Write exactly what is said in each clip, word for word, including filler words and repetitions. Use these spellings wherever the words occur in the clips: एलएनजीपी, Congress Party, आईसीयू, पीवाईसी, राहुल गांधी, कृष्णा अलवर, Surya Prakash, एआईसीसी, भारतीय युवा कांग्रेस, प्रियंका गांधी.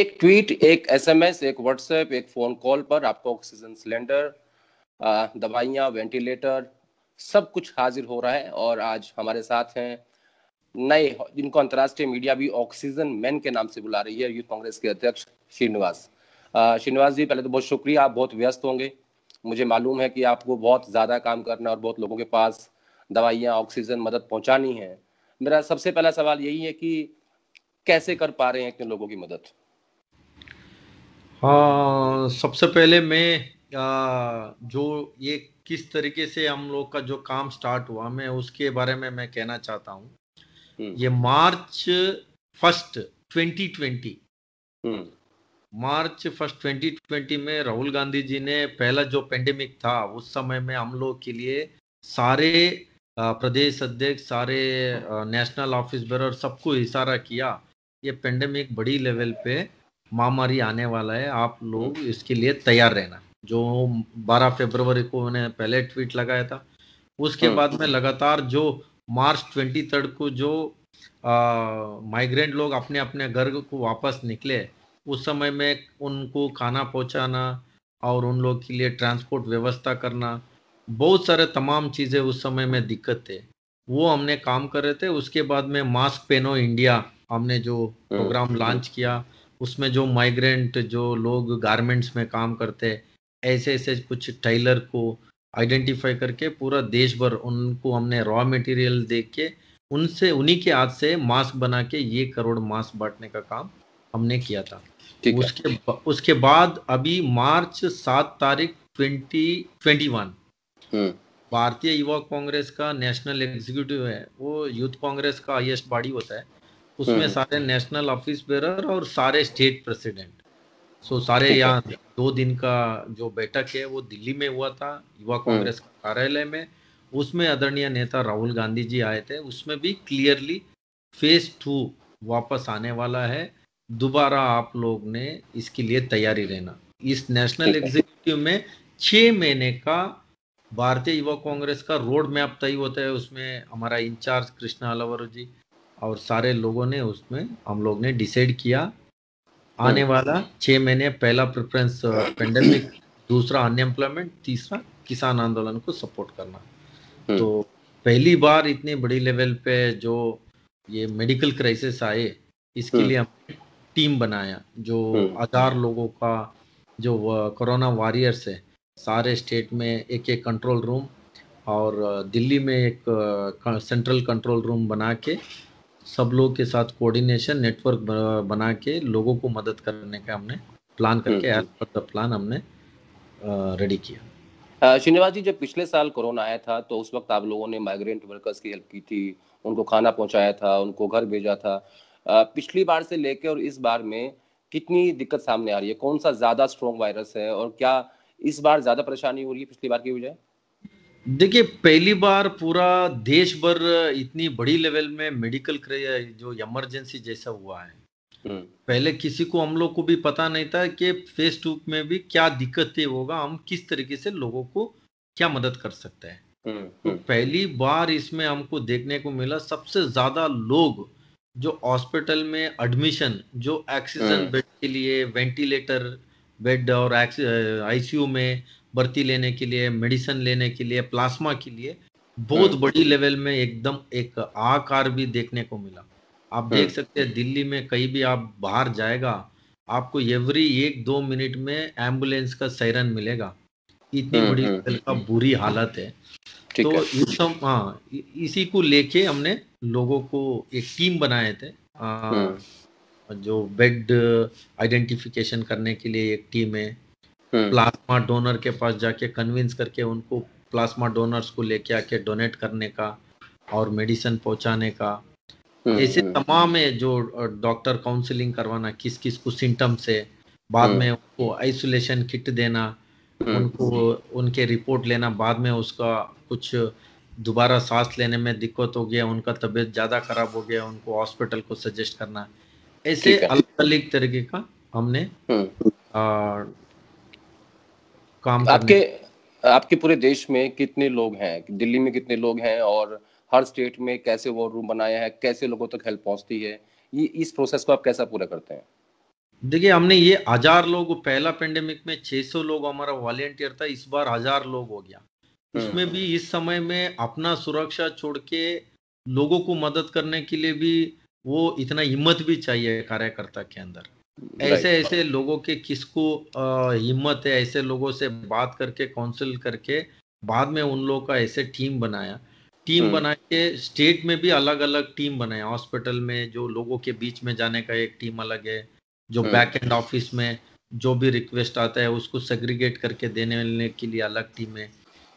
एक ट्वीट, एक एसएमएस, एक व्हाट्सएप, एक फोन कॉल पर आपको ऑक्सीजन सिलेंडर, दवाइयाँ, वेंटिलेटर सब कुछ हाजिर हो रहा है। और आज हमारे साथ हैं नए, जिनको अंतर्राष्ट्रीय मीडिया भी ऑक्सीजन मैन के नाम से बुला रही है, यूथ कांग्रेस के अध्यक्ष श्रीनिवास। श्रीनिवास जी, पहले तो बहुत शुक्रिया, आप बहुत व्यस्त होंगे, मुझे मालूम है कि आपको बहुत ज़्यादा काम करना और बहुत लोगों के पास दवाइयाँ, ऑक्सीजन, मदद पहुँचानी है। मेरा सबसे पहला सवाल यही है कि कैसे कर पा रहे हैं इतने लोगों की मदद? हाँ, सबसे पहले मैं आ, जो ये किस तरीके से हम लोग का जो काम स्टार्ट हुआ, मैं उसके बारे में मैं कहना चाहता हूँ। ये March first twenty twenty March first twenty twenty में राहुल गांधी जी ने पहला जो पेंडेमिक था उस समय में हम लोग के लिए सारे प्रदेश अध्यक्ष, सारे नेशनल ऑफिस बेरर सबको इशारा किया, ये पेंडेमिक बड़ी लेवल पे महामारी आने वाला है, आप लोग इसके लिए तैयार रहना। जो बारह फरवरी को उन्हें पहले ट्वीट लगाया था, उसके बाद में लगातार जो मार्च ट्वेंटी थर्ड को जो माइग्रेंट लोग अपने अपने घर को वापस निकले, उस समय में उनको खाना पहुंचाना और उन लोग के लिए ट्रांसपोर्ट व्यवस्था करना, बहुत सारे तमाम चीज़ें उस समय में दिक्कत थे, वो हमने काम कर रहे थे। उसके बाद में मास्क पहनो इंडिया हमने जो प्रोग्राम लॉन्च किया, उसमें जो माइग्रेंट जो लोग गारमेंट्स में काम करते, ऐसे ऐसे कुछ टेलर को आइडेंटिफाई करके पूरा देश भर उनको हमने रॉ मटेरियल दे के उनसे, उन्हीं के हाथ से मास्क बना के ये करोड़ मास्क बांटने का काम हमने किया था। उसके उसके बाद अभी मार्च सात तारीख twenty twenty one भारतीय युवा कांग्रेस का नेशनल एग्जीक्यूटिव है, वो यूथ कांग्रेस का हाईएस्ट बॉडी होता है, उसमें सारे नेशनल ऑफिस बेरर और सारे स्टेट प्रेसिडेंट, सो so, सारे यहाँ दो दिन का जो बैठक है वो दिल्ली में हुआ था, युवा कांग्रेस कार्यालय में। उसमें आदरणीय नेता राहुल गांधी जी आए थे, उसमें भी क्लियरली फेज टू वापस आने वाला है, दोबारा आप लोग ने इसके लिए तैयारी रहना। इस नेशनल एग्जीक्यूटिव में छः महीने का भारतीय युवा कांग्रेस का रोड मैप तय होता है, उसमें हमारा इंचार्ज कृष्णा अलवर जी और सारे लोगों ने उसमें हम लोग ने डिसाइड किया, आने वाला छः महीने पहला प्रेफरेंस पेंडेमिक, दूसरा अनएम्प्लॉयमेंट, तीसरा किसान आंदोलन को सपोर्ट करना। तो पहली बार इतने बड़ी लेवल पे जो ये मेडिकल क्राइसिस आए, इसके लिए हमने टीम बनाया, जो हजार लोगों का जो कोरोना वॉरियर्स है, सारे स्टेट में एक एक कंट्रोल रूम और दिल्ली में एक सेंट्रल कंट्रोल रूम बना के सब लोग के साथ कोऑर्डिनेशन नेटवर्क बना के लोगों को मदद करने का हमने प्लान करके एज पर द प्लान हमने रेडी किया। श्रीनिवास जी, जब पिछले साल कोरोना आया था तो उस वक्त आप लोगों ने माइग्रेंट वर्कर्स की हेल्प की थी, उनको खाना पहुंचाया था, उनको घर भेजा था। पिछली बार से लेकर और इस बार में कितनी दिक्कत सामने आ रही है? कौन सा ज़्यादा स्ट्रॉन्ग वायरस है और क्या इस बार ज़्यादा परेशानी हो रही है पिछली बार की बजाय? देखिए, पहली बार पूरा देश भर इतनी बड़ी लेवल में मेडिकल जो इमरजेंसी जैसा हुआ है, पहले किसी को, हम लोग को भी पता नहीं था कि फेस टू में भी क्या दिक्कतें होगा, हम किस तरीके से लोगों को क्या मदद कर सकते हैं। तो पहली बार इसमें हमको देखने को मिला सबसे ज्यादा लोग जो हॉस्पिटल में एडमिशन, जो ऑक्सीजन बेड के लिए, वेंटिलेटर बेड और आईसीयू में भर्ती लेने के लिए, मेडिसिन लेने के लिए, प्लाज्मा के लिए बहुत बड़ी लेवल में एकदम एक आकार भी देखने को मिला। आप देख सकते हैं दिल्ली में कहीं भी आप बाहर जाएगा, आपको एवरी एक दो मिनट में एम्बुलेंस का सायरन मिलेगा, इतनी बड़ी लेवल का बुरी हालत है। तो इस सम, हाँ, इसी को लेके हमने लोगों को एक टीम बनाए थे, आ, जो बेड आइडेंटिफिकेशन करने के लिए एक टीम है, प्लाज्मा डोनर के पास जाके कन्विंस करके उनको प्लाज्मा डोनर्स को लेके आके डोनेट करने का और मेडिसिन पहुंचाने का, ऐसे तमाम है जो डॉक्टर काउंसलिंग करवाना, किस किस को सिम्टम्स है, बाद में उनको आइसोलेशन किट देना, उनको उनके रिपोर्ट लेना, बाद में उसका कुछ दोबारा सांस लेने में दिक्कत हो गया, उनका तबीयत ज़्यादा खराब हो गया, उनको हॉस्पिटल को सजेस्ट करना, ऐसे अलग अलग तरीके का हमने आ, काम। आपके आपके पूरे देश में कितने लोग हैं, दिल्ली में कितने लोग हैं और हर स्टेट में कैसे वो रूम बनाया है, कैसे लोगों तक हेल्प पहुंचती है, ये इस प्रोसेस को आप कैसा पूरा करते हैं? देखिए, हमने ये हजार लोग, पहला पेंडेमिक में छह सौ लोग हमारा वॉलेंटियर था, इस बार हजार लोग हो गया। इसमें भी इस समय में अपना सुरक्षा छोड़ के लोगों को मदद करने के लिए भी वो इतना हिम्मत भी चाहिए कार्यकर्ता के अंदर। ऐसे ऐसे लोगों के किसको हिम्मत है, ऐसे लोगों से बात करके काउंसिल करके बाद में उन लोगों का ऐसे टीम बनाया। टीम बना के स्टेट में भी अलग अलग टीम बनाया। हॉस्पिटल में जो लोगों के बीच में जाने का एक टीम अलग है, जो बैक एंड ऑफिस में जो भी रिक्वेस्ट आता है उसको सेग्रीगेट करके देने के लिए अलग टीम है।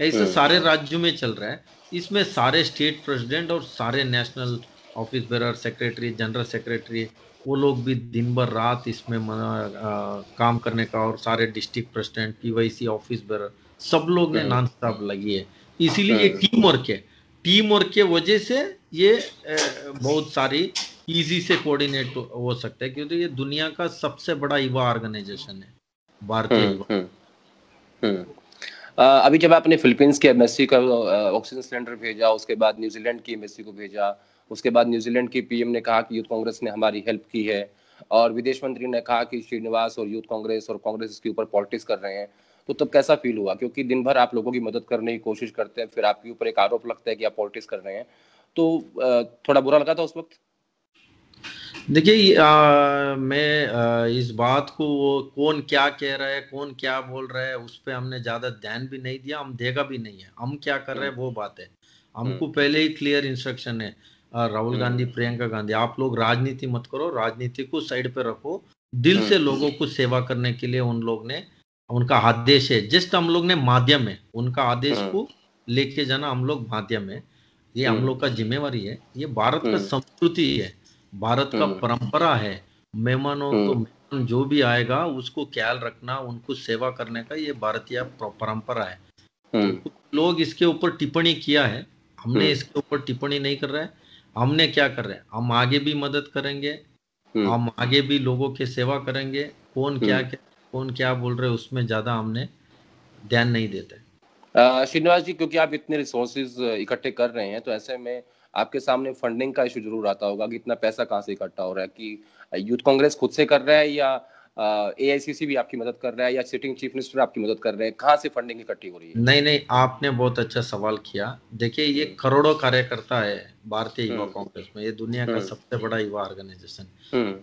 ऐसे सारे राज्यों में चल रहा है। इसमें सारे स्टेट प्रेसिडेंट और सारे national office bearer, secretary, general secretary, वो लोग भी दिन भर रात इसमें आ, काम करने का, और सारे district president, पीवाईसी office bearer, सब लोग ने नॉन स्टॉप लगी है। इसीलिए ये टीम वर्क है। टीम वर्क के वजह से ये बहुत सारी इजी से कोऑर्डिनेट हो सकता है, क्योंकि ये दुनिया का सबसे बड़ा युवा ऑर्गेनाइजेशन है भारतीय युवा। अभी जब आपने फिलीपींस के एम्बेसी का ऑक्सीजन सिलेंडर भेजा, उसके बाद न्यूजीलैंड की एम्बेसी को भेजा, उसके बाद न्यूजीलैंड की पीएम ने कहा कि यूथ कांग्रेस ने हमारी हेल्प की है, और विदेश मंत्री ने कहा कि श्रीनिवास और यूथ कांग्रेस और कांग्रेस इसके ऊपर पॉलिटिक्स कर रहे हैं, तो तब कैसा फील हुआ? क्योंकि दिन भर आप लोगों की मदद करने की कोशिश करते हैं, फिर आपके ऊपर एक आरोप लगता है कि आप पॉलिटिक्स कर रहे हैं, तो थोड़ा बुरा लगा था उस वक्त? देखिए, मैं आ, इस बात को वो कौन क्या कह रहा है, कौन क्या बोल रहा है, उस पर हमने ज़्यादा ध्यान भी नहीं दिया, हम देगा भी नहीं है। हम क्या कर रहे हैं वो बात है। हमको पहले ही क्लियर इंस्ट्रक्शन है, राहुल गांधी, प्रियंका गांधी, आप लोग राजनीति मत करो, राजनीति को साइड पे रखो, दिल से लोगों को सेवा करने के लिए उन लोग ने, उनका आदेश है। जस्ट हम लोग ने माध्यम है, उनका आदेश को लेके जाना हम लोग माध्यम है। ये हम लोग का जिम्मेवारी है, ये भारत का संस्कृति है, भारत का परंपरा है। मेहमानों को, मेहमान जो भी आएगा उसको ख्याल रखना, उनको सेवा करने का ये भारतीय परंपरा है। तो लोग इसके ऊपर टिप्पणी किया है, हमने इसके ऊपर टिप्पणी नहीं कर रहे हैं। हमने क्या कर रहे हैं, हम आगे भी मदद करेंगे, हम आगे भी लोगों के सेवा करेंगे। कौन क्या कौन क्या बोल रहे हैं उसमें ज्यादा हमने ध्यान नहीं देते। श्रीनिवास जी, क्योंकि आप इतने रिसोर्सेज इकट्ठे कर रहे हैं, तो ऐसे में आपके सामने फंडिंग का इशू जरूर आता होगा कि इतना पैसा कहाँ से इकट्ठा हो रहा है, कि यूथ कांग्रेस खुद से कर रहा है या एआईसीसी भी आपकी मदद कर रहा है या सिटिंग चीफ मिनिस्टर आपकी मदद कर रहे हैं, कहाँ से फंडिंग इकट्ठी हो रही है? नहीं नहीं, आपने बहुत अच्छा सवाल किया। देखिए, ये करोड़ों कार्यकर्ता है भारतीय युवा कांग्रेस में, ये दुनिया का सबसे बड़ा युवा ऑर्गेनाइजेशन।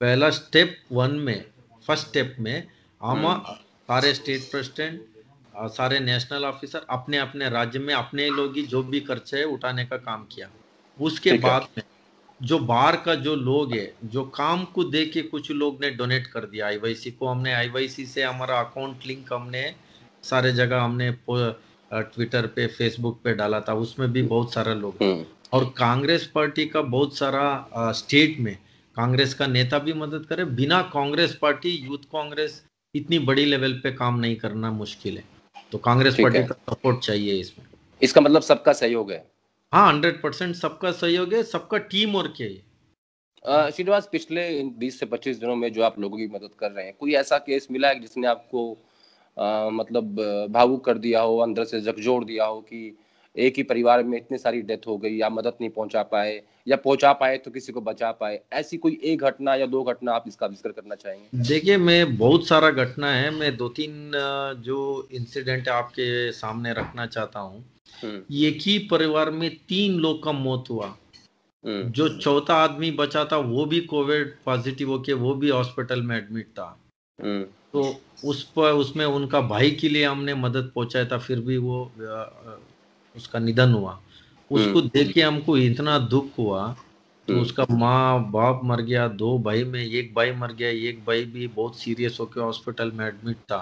पहला स्टेप वन में, फर्स्ट स्टेप में हम सारे स्टेट प्रेसिडेंट, सारे नेशनल ऑफिसर अपने अपने राज्य में अपने लोग ही जो भी खर्च है उठाने का काम किया। उसके बाद में जो बाहर का जो लोग है, जो काम को देख के कुछ लोग ने डोनेट कर दिया। आईवाईसी को हमने, आईवाईसी से हमारा अकाउंट लिंक हमने सारे जगह हमने ट्विटर पे, फेसबुक पे डाला था, उसमें भी बहुत सारा लोग। और कांग्रेस पार्टी का बहुत सारा आ, स्टेट में कांग्रेस का नेता भी मदद करे। बिना कांग्रेस पार्टी यूथ कांग्रेस इतनी बड़ी लेवल पे काम नहीं करना मुश्किल है, तो कांग्रेस पार्टी का सपोर्ट चाहिए इसमें। इसका मतलब सबका सहयोग है? हाँ, हंड्रेड परसेंट सबका सहयोग है, सबका टीम वर्क है। श्रीनिवास, पिछले बीस से पच्चीस दिनों में जो आप लोगों की मदद कर रहे हैं, कोई ऐसा केस मिला है जिसने आपको आ, मतलब भावुक कर दिया हो, अंदर से झकझोर दिया हो कि एक ही परिवार में इतनी सारी डेथ हो गई, या मदद नहीं पहुंचा पाए, या पहुंचा पाए तो किसी को बचा पाए, ऐसी कोई एक घटना या दो घटना आप इसका जिक्र करना चाहेंगे? देखिए, मैं बहुत सारा घटना है, मैं दो तीन जो इंसिडेंट आपके सामने रखना चाहता हूँ। एक ही परिवार में तीन लोग का मौत हुआ। जो चौथा आदमी बचा था वो भी कोविड पॉजिटिव होके वो भी हॉस्पिटल में एडमिट था। तो उस पर, उसमें उनका भाई के लिए हमने मदद पहुंचाया था, फिर भी वो उसका निधन हुआ। उसको देख के हमको इतना दुख हुआ। तो उसका माँ बाप मर गया, दो भाई में एक भाई मर गया, एक भाई भी बहुत सीरियस होके हॉस्पिटल में एडमिट था।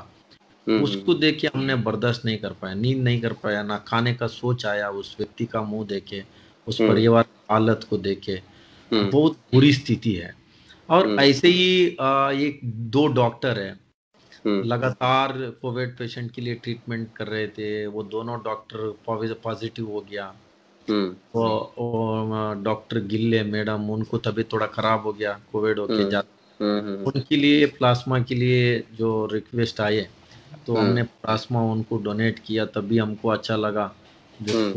उसको देख के हमने बर्दाश्त नहीं कर पाया, नींद नहीं कर पाया, ना खाने का सोच आया उस व्यक्ति का मुंह देखे, उस परिवार हालत को देखे, बहुत बुरी स्थिति है। और ऐसे ही आ, एक दो डॉक्टर है लगातार कोविड पेशेंट के लिए ट्रीटमेंट कर रहे थे, वो दोनों डॉक्टर पॉजिटिव हो गया। डॉक्टर गिल्ले मैडम, उनको तबीयत थोड़ा खराब हो गया कोविड होके जाते, उनके लिए प्लाज्मा के लिए जो रिक्वेस्ट आए तो हमने प्लाज्मा उनको डोनेट किया, तभी हमको अच्छा लगा। जो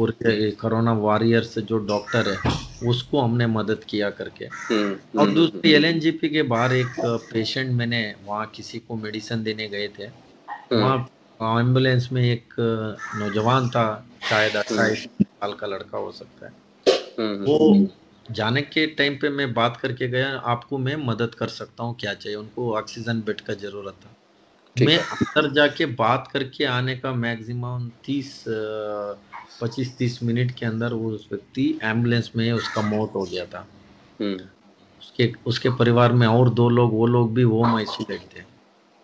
कोरोना वॉरियर्स जो डॉक्टर है उसको हमने मदद किया करके। और दूसरी एलएनजीपी के बाहर एक पेशेंट, मैंने वहाँ किसी को मेडिसिन देने गए थे, वहाँ एम्बुलेंस में एक नौजवान था, शायद अट्ठाईस साल का लड़का हो सकता है, वो जाने के टाइम पे मैं बात करके गया, आपको मैं मदद कर सकता हूँ, क्या चाहिए। उनको ऑक्सीजन बेड का जरूरत था। मैं अंदर जाके बात करके आने का मैक्सिमम तीस पच्चीस तीस मिनट के अंदर वो उस व्यक्ति एम्बुलेंस में उसका मौत हो गया था। उसके उसके परिवार में और दो लोग, वो लोग भी होम आइसोलेट थे,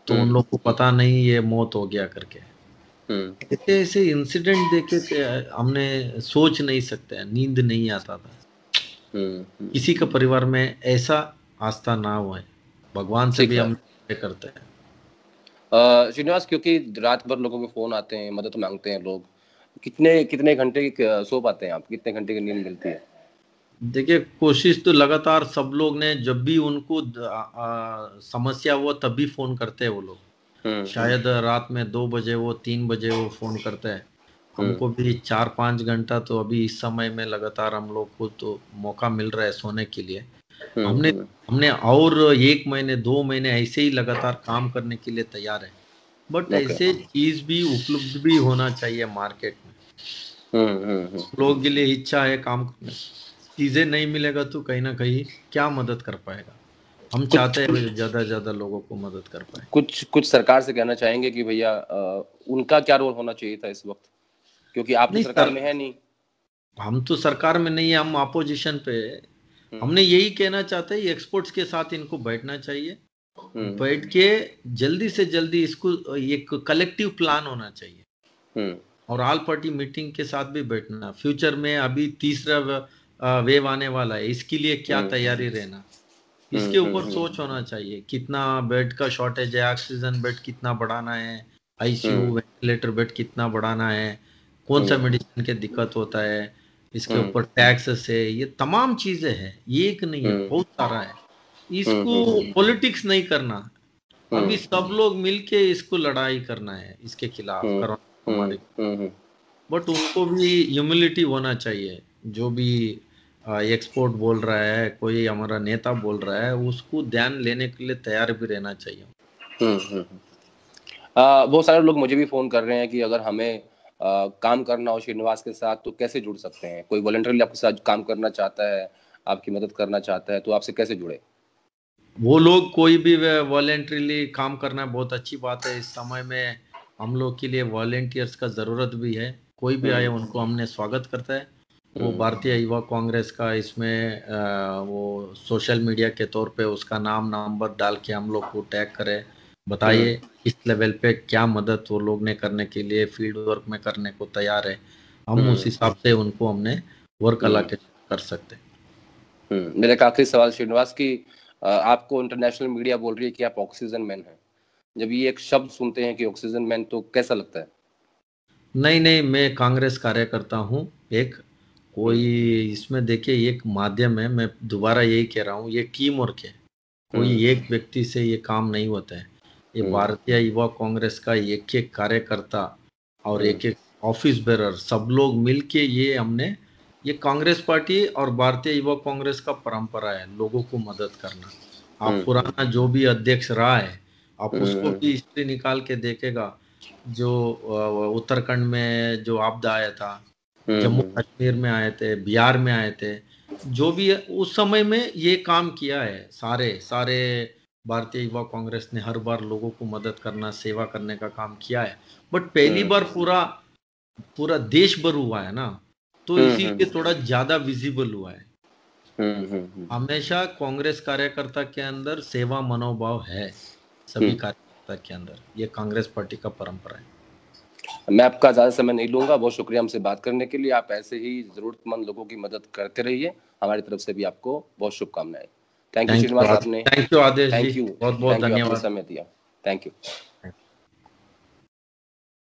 तो उन लोग को पता नहीं ये मौत हो गया करके। ऐसे ऐसे इंसिडेंट देखे थे, हमने सोच नहीं सकते, नींद नहीं आता था। किसी का परिवार में ऐसा आस्था ना हो, भगवान से भी हम करते हैं श्रीनिवास, क्योंकि रात भर लोगों के फोन आते हैं, मदद मांगते हैं लोग। कितने कितने घंटे की सो पाते हैं आप, कितने घंटे की नींद मिलती है? देखिए, कोशिश तो लगातार सब लोग ने, जब भी उनको आ, समस्या हुआ तभी फोन करते हैं वो लोग। शायद रात में दो बजे वो तीन बजे वो फोन करते हैं हमको भी, चार पाँच घंटा तो अभी इस समय में लगातार हम लोग को तो मौका मिल रहा है सोने के लिए। हमने हमने और एक महीने दो महीने ऐसे ही लगातार काम करने के लिए तैयार है, बट ऐसे चीज भी उपलब्ध भी होना चाहिए मार्केट में, लोगों के लिए इच्छा है काम करने। चीजें नहीं मिलेगा तो कहीं ना कहीं क्या मदद कर पाएगा। हम चाहते हैं ज्यादा से ज्यादा लोगों को मदद कर पाए। कुछ कुछ सरकार से कहना चाहेंगे कि भैया उनका क्या रोल होना चाहिए था इस वक्त, क्योंकि आप सरकार में है नहीं। हम तो सरकार में नहीं है, हम अपोजिशन पे। हमने यही कहना चाहते हैं एक्सपर्ट्स के साथ इनको बैठना चाहिए, बैठ के जल्दी से जल्दी इसको एक कलेक्टिव प्लान होना चाहिए, और ऑल पार्टी मीटिंग के साथ भी बैठना। फ्यूचर में अभी तीसरा वेव आने वाला है, इसके लिए क्या तैयारी रहना, इसके ऊपर सोच होना चाहिए। कितना बेड का शॉर्टेज है, ऑक्सीजन बेड कितना बढ़ाना है, आईसीयू वेंटिलेटर बेड कितना बढ़ाना है, कौन सा मेडिसिन के दिक्कत होता है, इसके ऊपर टैक्सेस है, ये तमाम चीजें हैं। ये एक नहीं है, बहुत सारा है। इसको पॉलिटिक्स नहीं करना, अभी सब लोग मिलके इसको लड़ाई करना है इसके खिलाफ, कोरोना। बट उसको भी ह्यूमिलिटी होना चाहिए, जो भी एक्सपोर्ट बोल रहा है, कोई हमारा नेता बोल रहा है, उसको ध्यान लेने के लिए तैयार भी रहना चाहिए। बहुत सारे लोग मुझे भी फोन कर रहे हैं कि अगर हमें Uh, काम करना हो श्रीनिवास के साथ तो कैसे जुड़ सकते हैं? कोई वॉलंटियरली आपके साथ काम करना चाहता है, आपकी मदद करना चाहता है, तो आपसे कैसे जुड़े वो लोग? कोई भी वॉलंटियरली काम करना बहुत अच्छी बात है। इस समय में हम लोग के लिए वॉलंटियर्स का ज़रूरत भी है। कोई भी आए उनको हमने स्वागत करता है। वो भारतीय युवा कांग्रेस का इसमें आ, वो सोशल मीडिया के तौर पर उसका नाम नंबर डाल के हम लोग को टैग करें, बताइए इस लेवल पे क्या मदद वो लोग ने करने के लिए फील्ड वर्क में करने को तैयार है। हम उस हिसाब से उनको हमने वर्क अलाकेट कर सकते हैं। मेरे का आखिरी सवाल श्रीनिवास की, आपको इंटरनेशनल मीडिया बोल रही है कि आप ऑक्सीजन मैन हैं, जब ये एक शब्द सुनते हैं कि ऑक्सीजन मैन, तो कैसा लगता है? नहीं नहीं, मैं कांग्रेस कार्यकर्ता हूँ, एक कोई इसमें देखिए एक माध्यम है। मैं दोबारा यही कह रहा हूँ, ये टीम वर्क है, कोई एक व्यक्ति से ये काम नहीं होता है। ये भारतीय युवा कांग्रेस का एक एक कार्यकर्ता और एक एक ऑफिस बेरर सब लोग मिलके ये हमने ये कांग्रेस पार्टी और भारतीय युवा कांग्रेस का परंपरा है लोगों को मदद करना। आप पुराना जो भी अध्यक्ष रहा है, आप उसको भी हिस्ट्री निकाल के देखेगा। जो उत्तराखंड में जो आपदा आया था, जम्मू कश्मीर में आए थे, बिहार में आए थे, जो भी उस समय में ये काम किया है, सारे सारे भारतीय युवा कांग्रेस ने हर बार लोगों को मदद करना, सेवा करने का काम किया है। बट पहली बार पूरा पूरा देश भर हुआ है ना, तो इसी के थोड़ा ज्यादा विजिबल हुआ है। हमेशा कांग्रेस कार्यकर्ता के अंदर सेवा मनोभाव है, सभी कार्यकर्ता के अंदर, ये कांग्रेस पार्टी का परंपरा है। मैं आपका ज्यादा समय नहीं लूंगा, बहुत शुक्रिया हमसे बात करने के लिए। आप ऐसे ही जरूरतमंद लोगों की मदद करते रहिए, हमारी तरफ से भी आपको बहुत शुभकामनाएं। थैंक यू श्रीनिवास, आपने थैंक यू आदेश जी, बहुत बहुत धन्यवाद समय दिया। Thank you.